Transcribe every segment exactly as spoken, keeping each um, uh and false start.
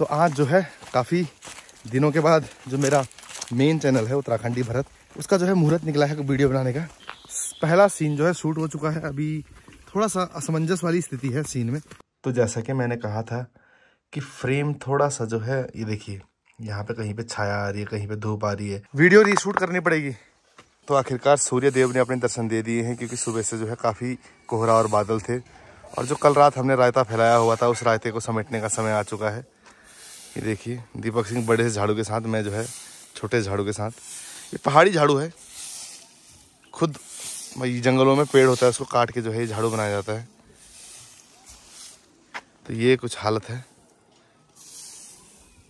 तो आज जो है काफ़ी दिनों के बाद जो मेरा मेन चैनल है उत्तराखंडी भरत, उसका जो है मुहूर्त निकला है वीडियो बनाने का। पहला सीन जो है शूट हो चुका है, अभी थोड़ा सा असमंजस वाली स्थिति है सीन में। तो जैसा कि मैंने कहा था कि फ्रेम थोड़ा सा जो है, ये देखिए यहाँ पे कहीं पे छाया आ रही है, कहीं पे धूप आ रही है, वीडियो रीशूट करनी पड़ेगी। तो आखिरकार सूर्य देव ने अपने दर्शन दे दिए हैं, क्योंकि सुबह से जो है काफ़ी कोहरा और बादल थे, और जो कल रात हमने रायता फैलाया हुआ था उस रायते को समेटने का समय आ चुका है। ये देखिए दीपक सिंह बड़े से झाड़ू के साथ, मैं जो है छोटे झाड़ू के साथ। ये पहाड़ी झाड़ू है, खुद जंगलों में पेड़ होता है उसको काट के जो है झाड़ू बनाया जाता है। तो ये कुछ हालत है,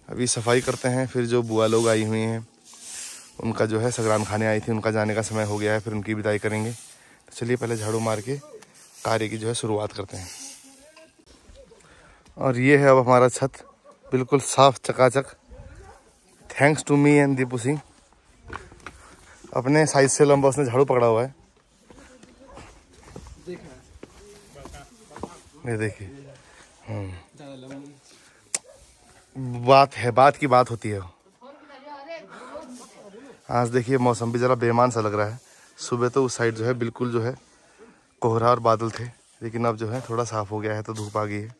अभी सफाई करते हैं। फिर जो बुआ लोग आई हुई हैं, उनका जो है सगरान खाने आई थी, उनका जाने का समय हो गया है, फिर उनकी विदाई करेंगे। तो चलिए पहले झाड़ू मार के कार्य की जो है शुरुआत करते हैं। और ये है अब हमारा छत, बिल्कुल साफ चकाचक, thanks to me and Deepu Singh. अपने साइज से लंबा उसने झाड़ू पकड़ा हुआ है। ये देखिए, बात है, बात की बात होती है। आज देखिए मौसम भी ज़रा बेमान सा लग रहा है। सुबह तो उस साइड जो है बिल्कुल जो है कोहरा और बादल थे, लेकिन अब जो है थोड़ा साफ हो गया है, तो धूप आ गई है।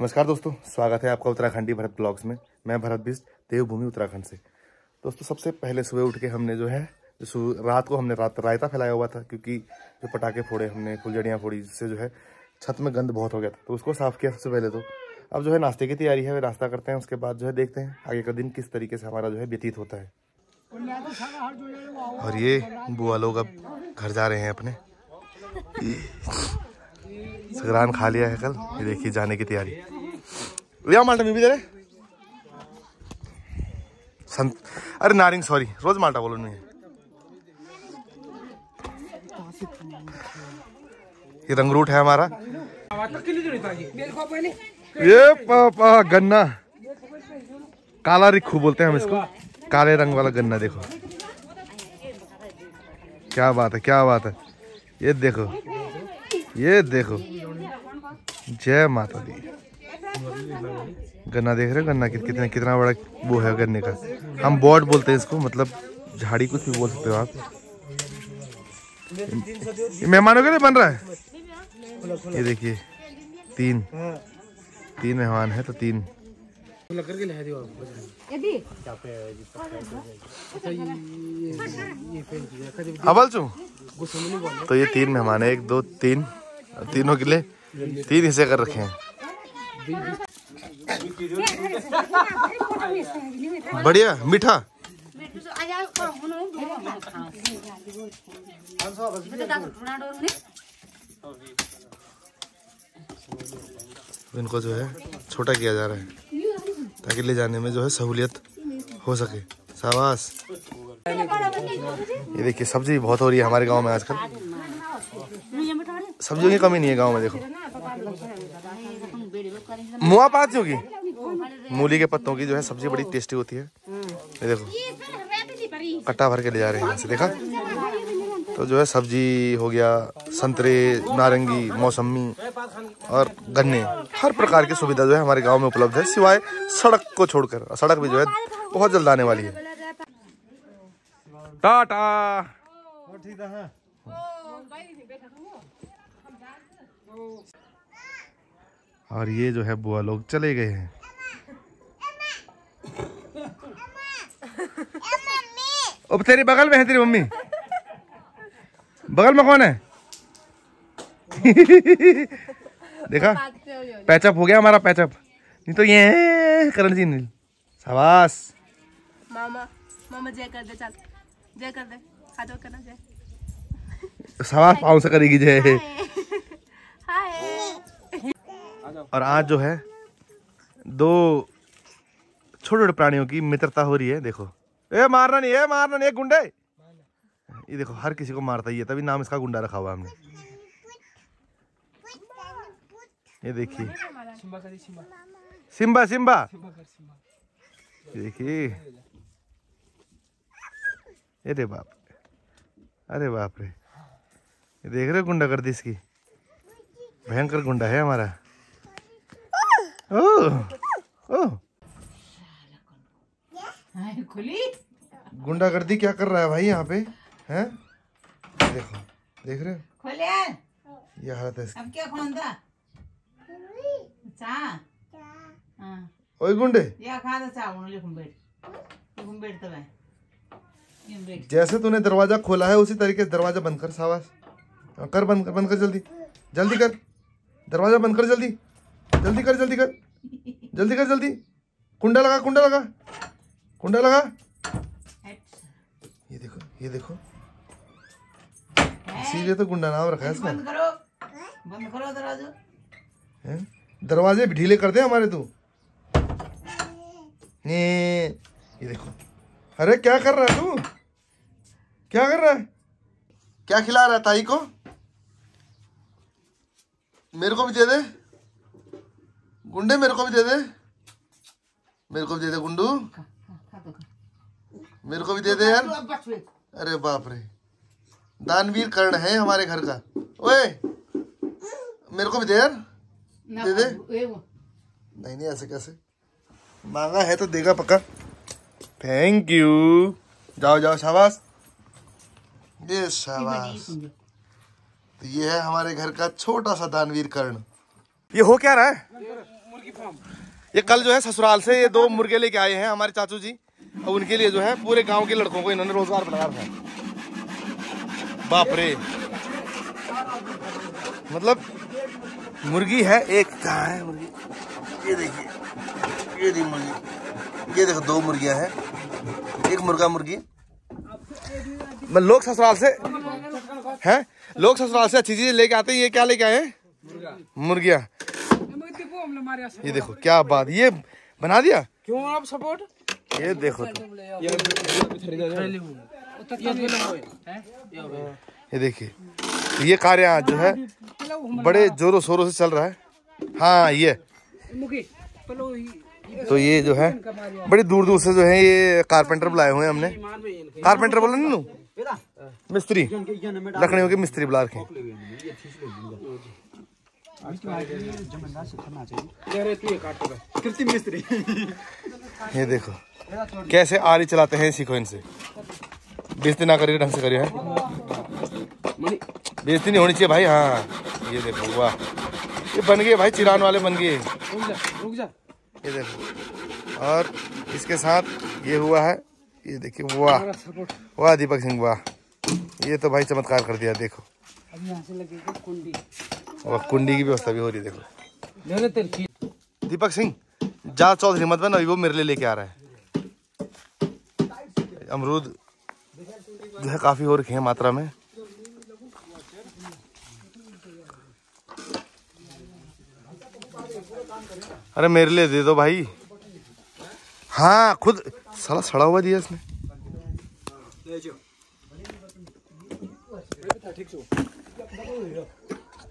नमस्कार दोस्तों, स्वागत है आपका उत्तराखंडी भरत ब्लॉग्स में। मैं भरत बिस्ट, देवभूमि उत्तराखंड से। दोस्तों सबसे पहले सुबह उठ के हमने जो है रात को हमने रात रायता फैलाया हुआ था, क्योंकि जो पटाखे फोड़े हमने, फुलझड़ियाँ फोड़ी, जिससे जो है छत में गंद बहुत हो गया था, तो उसको साफ़ किया सबसे पहले। तो अब जो है नाश्ते की तैयारी है, वे नाश्ता करते हैं, उसके बाद जो है देखते हैं आगे का दिन किस तरीके से हमारा जो है व्यतीत होता है। और ये बुआ लोग अब घर जा रहे हैं अपने, सगरान खा लिया है कल। ये देखिए जाने की तैयारी, लिया माल्टा भी दे संत, अरे नारिंग, सॉरी, रोज माल्टा बोलो नहीं है। ये रंगरूट है हमारा, ये पापा गन्ना, काला रिक्खू बोलते हैं हम इसको, काले रंग वाला गन्ना। देखो क्या बात है, क्या बात है। ये देखो, ये देखो, जय माता दी। गन्ना देख रहे हो, गन्ना कितना कितना बड़ा वो है गन्ने का। हम बोर्ड बोलते हैं इसको, मतलब झाड़ी कुछ भी बोल सकते हो आप। मेहमानों के लिए बन रहा है। ये देखिए तीन तीन मेहमान है, तो तीन अबल चू। तो ये तीन मेहमान है, एक दो तीन, तीनों के लिए तीन हिस्से कर रखे हैं। बढ़िया मीठा, इनको जो है छोटा किया जा रहा है ताकि ले जाने में जो है सहूलियत हो सके। शाबाश। ये देखिए सब्जी बहुत हो रही है हमारे गांव में आजकल, सब्जियों की कमी नहीं है गांव में। देखो मुआ पात होगी, मूली के पत्तों की जो है सब्जी बड़ी टेस्टी होती है। ये देखो कट्टा भर के ले जा रहे हैं यहाँ से, देखा। तो जो है सब्जी हो गया, संतरे, नारंगी, मौसमी और गन्ने, हर प्रकार की सुविधा जो है हमारे गांव में उपलब्ध है, सिवाय सड़क को छोड़कर। सड़क भी जो है बहुत जल्द आने वाली है। टाटा। और ये जो है बुआ लोग चले गए हैं। अब तेरे बगल में है तेरी मम्मी, बगल में कौन है? देखा पैचअप हो गया हमारा, पैचअप नहीं तो ये करण जी नील। शाबाश। मामा मामा जय कर दे, चल जय कर दे, आ जाओ करना जय। शाबाश, पाँव से करेगी जय। और आज जो है दो छोटे छोटे प्राणियों की मित्रता हो रही है। देखो, ए मारना नहीं, ए मारना नहीं, गुंडे। ये देखो हर किसी को मारता ही है, तभी नाम इसका गुंडा रखा हुआ हमने। ये देखिए सिम्बा सिम्बा, ये देखिए, अरे बाप, अरे बाप रे। ये देख रहे हो गुंडा कर दी इसकी, भयंकर गुंडा है हमारा। गुंडागर्दी क्या कर रहा है भाई यहाँ पे हैं? देखो, देख रहे हो ये हालत है इसकी। अब क्या खोंदा? चा। हाँ। ओए गुंडे। या खाना चा उन्होंने घुम्बेट। घुम्बेट तो भाई। जैसे तूने दरवाजा खोला है उसी तरीके से दरवाजा बंद कर सावास। कर बंद कर बंद कर जल्दी जल्दी कर दरवाजा बंद कर जल्दी जल्दी कर जल्दी कर जल्दी कर जल्दी कुंडा लगा कुंडा लगा कुंडा लगा ये देखो ये देखो इसीलिए तो गुंडा नाम रखा है इसका। बंद करो बंद करो दरवाजा दरवाजे भी ढीले कर दे हमारे तू। ये देखो अरे क्या कर रहा है तू क्या कर रहा है क्या खिला रहा है ताई को मेरे को भी दे दे गुंडे मेरे को भी दे दे मेरे को भी दे दे गुंडू मेरे को भी दे दे यार। अरे बाप रे दानवीर करण है हमारे घर का। ओए मेरे को भी दे यार दे दे। नहीं नहीं ऐसे कैसे मांगा है तो देगा पक्का। थैंक यू जाओ जाओ शाबाश ये शाबाश। तो ये है हमारे घर का छोटा सा दानवीर कर्ण। ये हो क्या रहा है मुर्गी फार्म। ये कल जो है ससुराल से ये दो मुर्गे लेके आए हैं हमारे चाचू जी और उनके लिए जो है पूरे गांव के लड़कों को इन्होंने रोजगार बना रखा है। बाप रे मतलब मुर्गी है एक कहाँ है मुर्गी ये देखिए ये देखिए मुर्गी ये देखो दो मुर्गियाँ हैं एक मुर्गा मुर्गी। लोग ससुराल से हैं लोग ससुराल से अच्छी चीजें लेके आते हैं। ये क्या लेके आए हैं मुर्गिया। ये देखो क्या बात ये बना दिया क्यों आप सपोर्ट। ये देखो ये देखिए ये कार्य आज जो है बड़े जोरों शोरों से चल रहा है। हाँ ये तो ये जो है बड़ी दूर दूर से जो है ये कारपेंटर बुलाए हुए हैं हमने। कारपेंटर बोला नहीं मिस्त्री लकड़ियों के मिस्त्री बुला रखे। ये देखो कैसे आरी चलाते हैं सीखो इनसे। बेइज्जती ना करिए ढंग से करिए बेइज्जती नहीं होनी चाहिए भाई। हाँ ये देखो वाह ये बन गए भाई चिरान वाले बन गए। ये देखो और इसके साथ ये हुआ है ये देखिए वाह वाह दीपक सिंह वाह ये तो भाई चमत्कार कर दिया। देखो अब यहाँ से लगेगा कुंडी और कुंडी की व्यवस्था भी हो रही है। देखो दीपक सिंह जा चौधरी मत बन अभी वो मेरे लिए लेके आ रहा है। अमरूद जो है काफी हो रखे हैं मात्रा में। अरे मेरे लिए दे दो भाई। हाँ खुद साला सड़ा हुआ दिया इसने।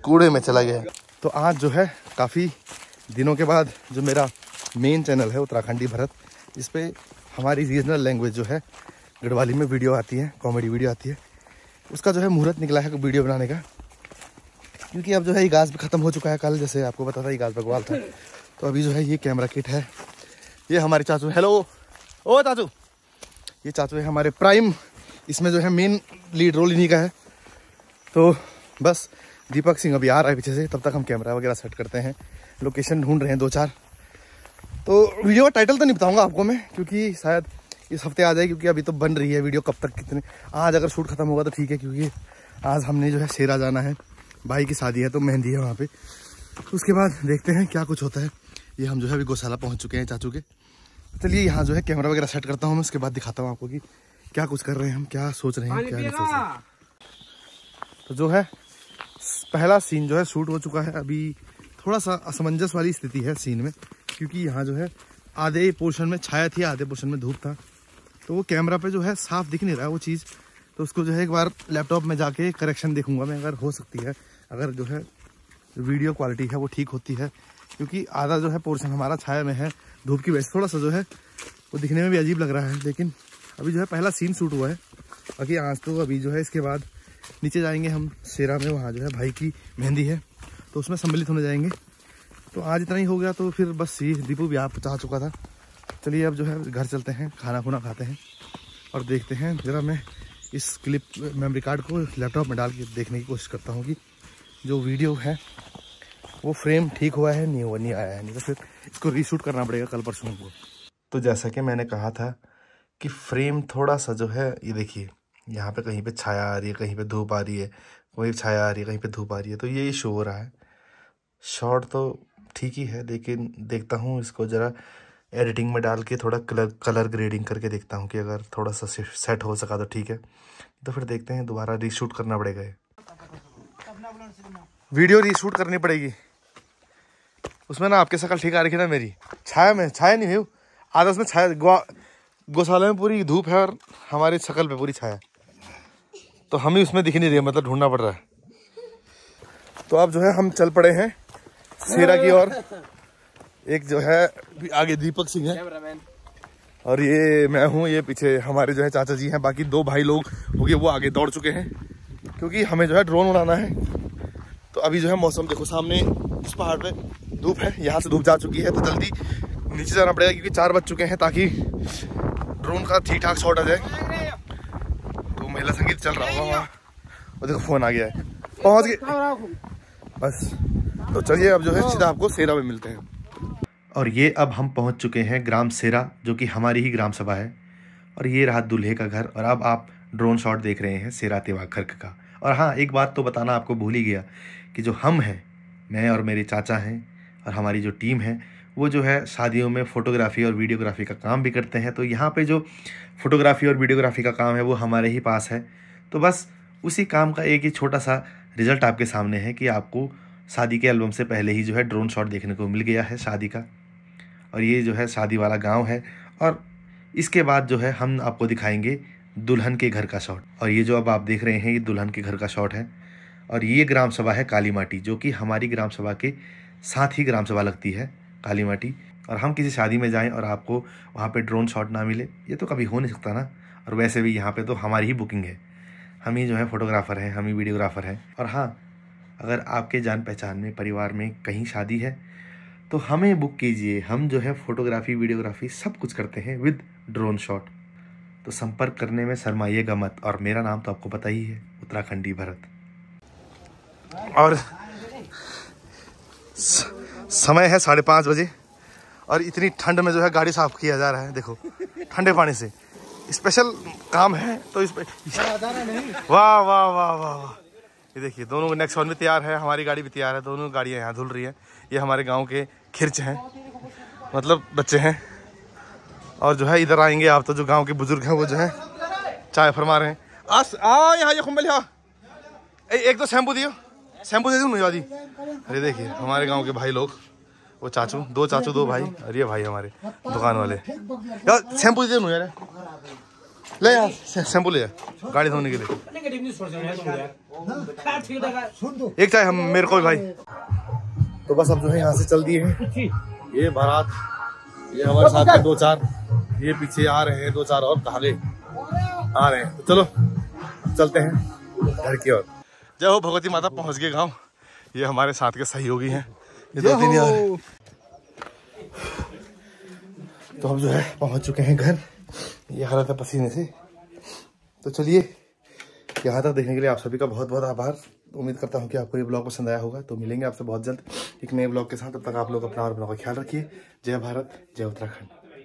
कूड़े में चला गया। तो आज जो है काफ़ी दिनों के बाद जो मेरा मेन चैनल है उत्तराखंडी भरत इस पे हमारी रीजनल लैंग्वेज जो है गढ़वाली में वीडियो आती है कॉमेडी वीडियो आती है उसका जो है मुहूर्त निकला है वीडियो बनाने का। क्योंकि अब जो है इगाज भी ख़त्म हो चुका है। कल जैसे आपको पता था इगाज बकवाल था तो अभी जो है ये कैमरा किट है ये हमारे चाचू। हेलो ओ चाचू ये चाचू है हमारे प्राइम इसमें जो है मेन लीड रोल इन्हीं का है। तो बस दीपक सिंह अभी आ रहा है पीछे से तब तक हम कैमरा वगैरह सेट करते हैं लोकेशन ढूंढ रहे हैं दो चार। तो वीडियो का टाइटल तो नहीं बताऊंगा आपको मैं क्योंकि शायद इस हफ्ते आ जाए क्योंकि अभी तो बन रही है वीडियो कब तक कितने। आज अगर शूट खत्म होगा तो ठीक है क्योंकि आज हमने जो है सेरा जाना है भाई की शादी है तो मेहंदी है वहाँ पे। उसके बाद देखते हैं क्या कुछ होता है। ये हम जो है अभी गौशाला पहुँच चुके हैं चाचू के। चलिए यहाँ जो है कैमरा वगैरह सेट करता हूँ मैं उसके बाद दिखाता हूँ आपको कि क्या कुछ कर रहे हैं हम क्या सोच रहे हैं क्या नहीं सोच रहे हैं। तो जो है पहला सीन जो है शूट हो चुका है। अभी थोड़ा सा असमंजस वाली स्थिति है सीन में क्योंकि यहाँ जो है आधे पोर्शन में छाया थी आधे पोर्शन में धूप था तो वो कैमरा पे जो है साफ दिख नहीं रहा है वो चीज़। तो उसको जो है एक बार लैपटॉप में जाके करेक्शन देखूंगा मैं अगर हो सकती है अगर जो है वीडियो क्वालिटी है वो ठीक होती है क्योंकि आधा जो है पोर्शन हमारा छाया में है धूप की वजह से थोड़ा सा जो है वो दिखने में भी अजीब लग रहा है। लेकिन अभी जो है पहला सीन शूट हुआ है बाकी आज तो अभी जो है इसके बाद नीचे जाएंगे हम सेरा में वहाँ जो है भाई की मेहंदी है तो उसमें सम्मिलित होने जाएंगे। तो आज इतना ही हो गया। तो फिर बस ये दीपू भी आप पहुँचा चुका था। चलिए अब जो है घर चलते हैं, खाना खुना खाते हैं और देखते हैं। ज़रा मैं इस क्लिप मेमोरी कार्ड को लैपटॉप में डाल के देखने की कोशिश करता हूँ कि जो वीडियो है वो फ्रेम ठीक हुआ है नहीं हुआ नहीं आया है, नहीं तो फिर इसको रीशूट करना पड़ेगा कल परसों को। तो जैसा कि मैंने कहा था कि फ्रेम थोड़ा सा जो है, ये देखिए यहाँ पे कहीं पे छाया आ रही है, कहीं पे धूप आ रही है, वहीं छाया आ रही है, कहीं पे धूप आ रही है, तो ये इशू हो रहा है। शॉर्ट तो ठीक ही है लेकिन देखता हूँ इसको ज़रा एडिटिंग में डाल के थोड़ा कलर कलर ग्रेडिंग करके देखता हूँ कि अगर थोड़ा सा सेट हो सका तो ठीक है, तो फिर देखते हैं, दोबारा रीशूट करना पड़ेगा, वीडियो रीशूट करनी पड़ेगी। उसमें ना आपके शकल ठीक आ रही है ना मेरी, छाया में छाया नहीं है आदर्श में, छाया गौशाला में पूरी धूप है और हमारी शकल पे पूरी छाया, तो हम ही उसमें दिख नहीं रही है, मतलब ढूंढना पड़ रहा है। तो अब जो है हम चल पड़े हैं सेरा की ओर। एक जो है आगे दीपक सिंह है और ये मैं हूँ, ये पीछे हमारे जो है चाचा जी हैं, बाकी दो भाई लोग हो गए वो आगे दौड़ चुके हैं क्योंकि हमें जो है ड्रोन उड़ाना है। तो अभी जो है मौसम देखो, सामने इस पहाड़ पे धूप है, यहाँ से धूप जा चुकी है, तो जल्दी नीचे जाना पड़ेगा क्योंकि चार बज चुके हैं ताकि ड्रोन का ठीक ठाक शॉट आ जाए। तो महिला संगीत चल रहा होगा वहाँ, और देखो फोन आ गया है, पहुँच गए बस। तो चलिए अब जो है सीधा आपको सेरा में मिलते हैं। और ये अब हम पहुंच चुके हैं ग्राम सेरा, जो कि हमारी ही ग्राम सभा है, और ये रहा दूल्हे का घर। और अब आप ड्रोन शॉट देख रहे हैं सेरा तेवा खर्क का। और हाँ, एक बात तो बताना आपको भूल ही गया कि जो हम हैं, मैं और मेरे चाचा हैं और हमारी जो टीम है, वो जो है शादियों में फ़ोटोग्राफ़ी और वीडियोग्राफी का काम भी करते हैं। तो यहाँ पर जो फ़ोटोग्राफ़ी और वीडियोग्राफी का काम है वो हमारे ही पास है। तो बस उसी काम का एक ही छोटा सा रिज़ल्ट आपके सामने है कि आपको शादी के एल्बम से पहले ही जो है ड्रोन शॉट देखने को मिल गया है शादी का। और ये जो है शादी वाला गांव है, और इसके बाद जो है हम आपको दिखाएंगे दुल्हन के घर का शॉट। और ये जो अब आप देख रहे हैं ये दुल्हन के घर का शॉट है। और ये ग्राम सभा है काली माटी, जो कि हमारी ग्राम सभा के साथ ही ग्राम सभा लगती है काली माटी। और हम किसी शादी में जाएं और आपको वहाँ पे ड्रोन शॉट ना मिले, ये तो कभी हो नहीं सकता ना। और वैसे भी यहाँ पर तो हमारी ही बुकिंग है, हम ही जो है फ़ोटोग्राफ़र हैं, हम ही वीडियोग्राफ़र हैं। और हाँ, अगर आपके जान पहचान में परिवार में कहीं शादी है तो हमें बुक कीजिए, हम जो है फ़ोटोग्राफ़ी वीडियोग्राफी सब कुछ करते हैं विद ड्रोन शॉट। तो संपर्क करने में शर्माइएगा मत। और मेरा नाम तो आपको पता ही है, उत्तराखंडी भरत। और समय है साढ़े पाँच बजे और इतनी ठंड में जो है गाड़ी साफ़ किया जा रहा है, देखो ठंडे पानी से। स्पेशल काम है तो इस वाह वाह वाह वाह, ये देखिए दोनों नेक्सॉन भी तैयार है, हमारी गाड़ी भी तैयार है, दोनों गाड़ियाँ यहाँ धुल रही हैं। ये हमारे गांव के खिरच हैं, मतलब बच्चे हैं। और जो है इधर आएंगे आप तो जो गांव के बुजुर्ग हैं वो जो है चाय फरमा रहे हैं। आस आ यहाँ ये खुम्बल, यहाँ एक दो शैम्पू दियो, शैम्पू दे दो मुझे दी। अरे देखिए हमारे गाँव के भाई लोग, वो चाचू, दो चाचू दो भाई, और ये भाई हमारे दुकान वाले। यार शैम्पू दे दो मुझे, ले यार शैम्पू ले यार गाड़ी धोने के लिए। एक चाय हम मेरे को भी भाई। तो बस अब जो है यहाँ से चल दिए हैं। ये बारात, ये हमारे साथ में दो चार ये पीछे आ रहे हैं, दो चार और आगे आ रहे हैं। तो चलो चलते हैं घर की ओर। जय हो भगवती माता, पहुँच गए गांव। ये हमारे साथ के सहयोगी हैं, ये दो तीन यार। तो हम जो है पहुँच चुके हैं घर, ये हालत है पसीने से। तो चलिए, यहाँ तक देखने के लिए आप सभी का बहुत बहुत आभार। उम्मीद करता हूँ कि आपको ये ब्लॉग पसंद आया होगा। तो मिलेंगे आपसे बहुत जल्द एक नए ब्लॉग के साथ, तब तक आप लोग अपना और अपनों का ख्याल रखिए। जय भारत, जय उत्तराखंड।